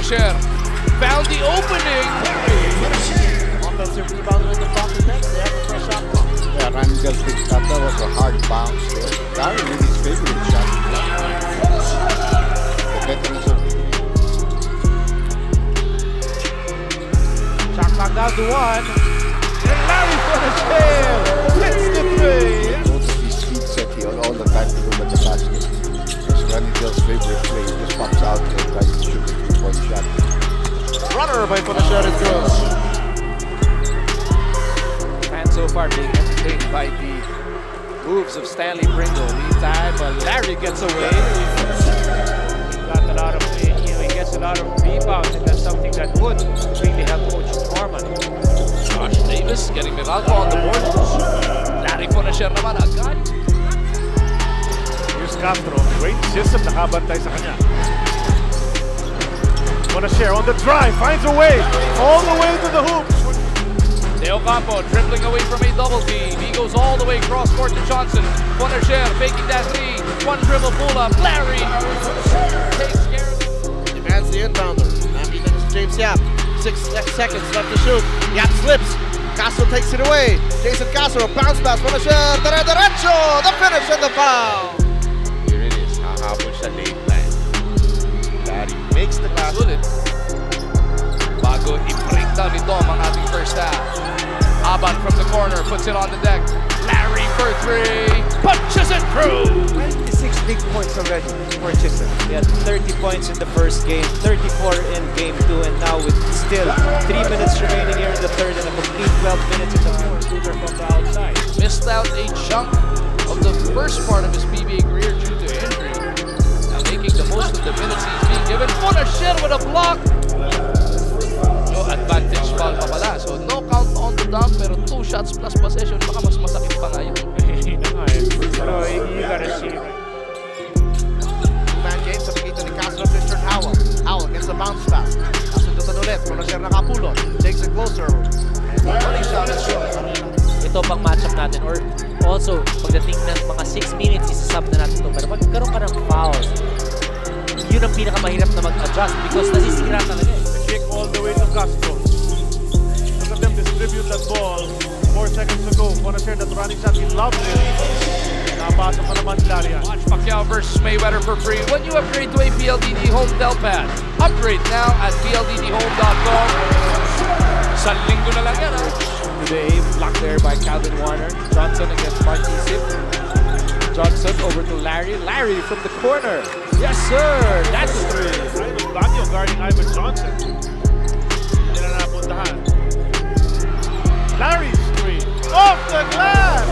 Fonacier found the opening. Offensive rebound in the top of the net. They have a fresh shot clock. Yeah, I just picked up. That was a hard bounce there. That was really his favorite shot. The veterans of shot clock down to 1. And Larry Fonacier hits the three. He goes to his feet set. He all the time to look at the basket. That's Randy's favorite play. He just pops out and tries to shoot a three-point shot. Runner by Fonacier is good. So far being entertained by the moves of Stanley Pringle. Meantime, but Larry gets away. He gets a lot of rebounds, and that's something that would really help Coach Norman. Josh Davis getting Vivalco on the board. Larry Fonacier naman agad. Here's Castro. Great system nakabantay sa kanya. Fonacier on the drive, finds a way. All the way to the hoop. De Ocampo dribbling away from a double team. He goes all the way cross court to Johnson. Fonacier faking that lead. One dribble pull up. Larry takes care of it. Demands the inbounder. Now he gets James Yap. 6 seconds left to shoot. Yap slips. Castro takes it away. Jason Castro bounce pass. Fonacier. Derecho. The finish and the foul. Here it is. Hahabol sa late line. Larry makes the basket. Bago i-break down ito ang ating first half. Aban from the corner, puts it on the deck. Larry for three, punches it through! 26 big points already for Chisholm. He had 30 points in the first game, 34 in game 2, and now with still 3 minutes remaining here in the third and a complete 12 minutes in the fourth. Shooter from the outside. Missed out a chunk of the first part of his PBA career due to injury. Now making the most of the minutes he's being given. Fonacier with a block! No advantage foul pa pala, so no count on the dunk, pero 2 shots plus possession, baka mas masakit pa ngayon. Pero you gotta see it. Man James, nakikita ni Castro, Richard Howell. Howell gets a bounce pass. Kasundutan ulit, Fonacier nakapulot. Takes it closer. Early shot is short. Ito pang matchup natin, or also, pagdating ng mga 6 minutes, isasub na natin ito. Pero magkaroon ka ng foul, yun ang pinakamahirap na mag-adjust because nasisira ka na eh. All the way to Castro. Look at them distribute that ball. 4 seconds to go. Fonacier, that running shot, he loves it. Napasa pa naman Daria. Watch Pacquiao versus Mayweather for free. When you upgrade to a PLDT Home Telpad, upgrade now at PLDTHome.com. Sa linggo na lang yan, ha? Today, blocked there by Calvin Warner. Johnson against Marquis Zip. Johnson over to Larry. Larry from the corner. Yes, sir. That's three. Ivan Blanio guarding Ivan Johnson. Larry's three. Off the glass!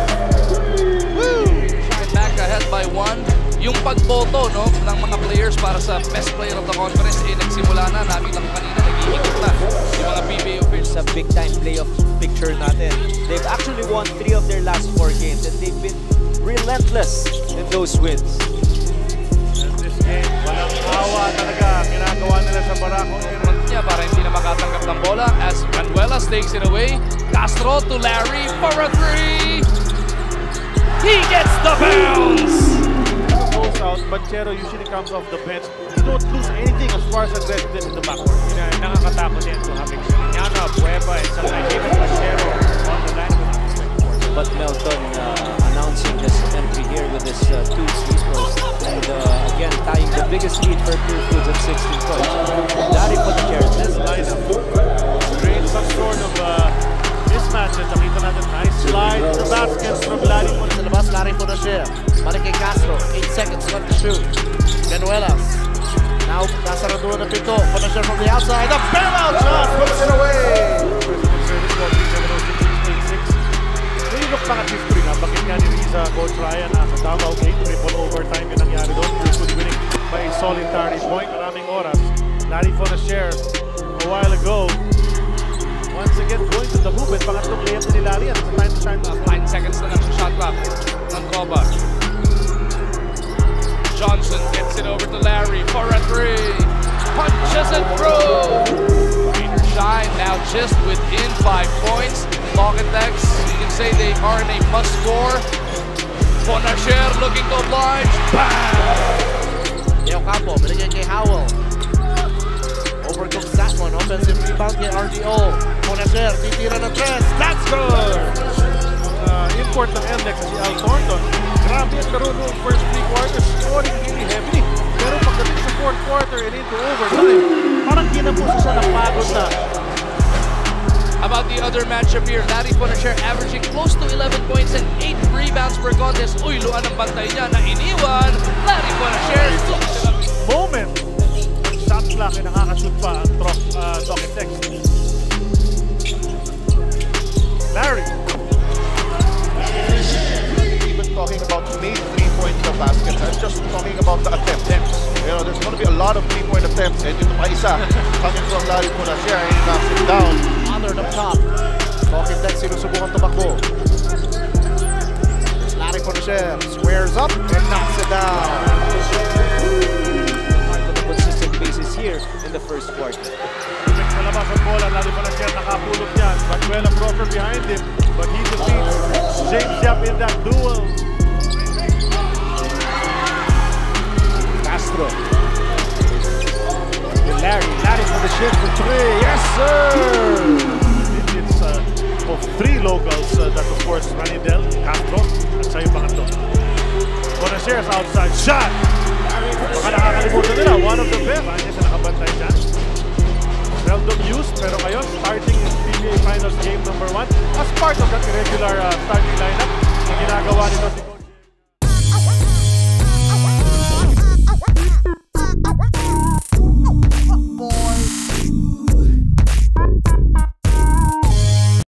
Woo! Back ahead by 1. Yung pagboto, no, ng mga players para sa best player of the conference, eh, nagsimula na. Namin lang kanina, nagihigit na yung mga PBA officials sa big-time playoff picture natin. They've actually won 3 of their last 4 games, and they've been relentless in those wins. And this game, walang awa talaga. Ginagawa nila sa barakong niya para hindi na makatanggap ng bola as Manuela takes it away. Castro to Larry for a three. He gets the bounce. Goes out. Banchero usually comes off the bench. You don't lose anything as far as aggressiveness in the backcourt. Nakakatakot yan to having Siniana, Bueva, and something even Banchero on the line. But Melton announcing his entry here with his 2 sleepers and again tying the biggest lead for Pure Foods at 16 points. Larry Fonacier. This lineup. Great some sort of. Nakita natin, nice slide to the basket from Larry Fonacier. Sa labas, Larry Fonacier. Balik kay Castro, 8 seconds left to shoot. Manuelas. Now, nasaraduan na pito. Fonacier from the outside. A bailout shot! Puts it away! Nililok pa at history na. Bakit nga ni Riza, Coach Ryan, nakatama, okay, triple overtime yung nangyari doon. Good winning by a solitary point. Maraming oras. Larry Fonacier, a while ago, once again, going to the hoop and pangatlong layup ni Larry at the time to 9 seconds na lang sa shot clock ng Coba. Johnson gets it over to Larry for a three. Punches it through. Peter Shine now just within 5 points. Logitechs, you can say they are in a must score. Fonacier looking to oblige. Bang! Del Campo, binigyan kay Howell. Over Pringle. Fonacier, titira ng tres. That's good! Import ng MX si Al Thornton. Grabe ang laro noong first three quarters. Scoring really heavily. Pero pagdating sa fourth quarter and into overtime, parang ginabuso siya ng pagod na. About the other matchup here, Larry Fonacier averaging close to 11 points and 8 rebounds per contest. Uy, luan ang bantay niya na iniwan. Larry Fonacier. Moment! Shot clock ay nakakashoot pa ang Docket Tech. Larry. We've been talking about made three-point baskets. I'm just talking about the attempts. You know, there's going to be a lot of three-point attempts. And ito pa isa, coming from Larry Fonacier, and knocks it down. Up top. Talking Tech sinusubukan tumakbo. Larry Fonacier squares up and knocks it down. On a consistent basis here in the first quarter. Perfect na labas ang bola. Larry Fonacier nakapulot yan. Bacuela Broker behind him. But he defeats James Yap in that duel. Castro. And Larry Fonacier for three. Yes, sir! Of three locals that of course Ranidel, Castro, and Sayo Pangato. Fonacier outside shot! Baka nakakalimutan nila, one of the best. Banya siya nakabantay siya. Seldom used, pero ngayon starting in PBA Finals game number 1 as part of that irregular starting lineup na ginagawa nito.